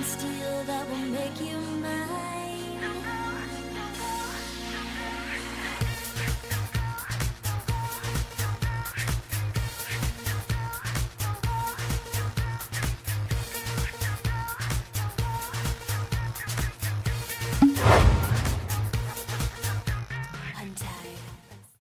Steal that will make you mine.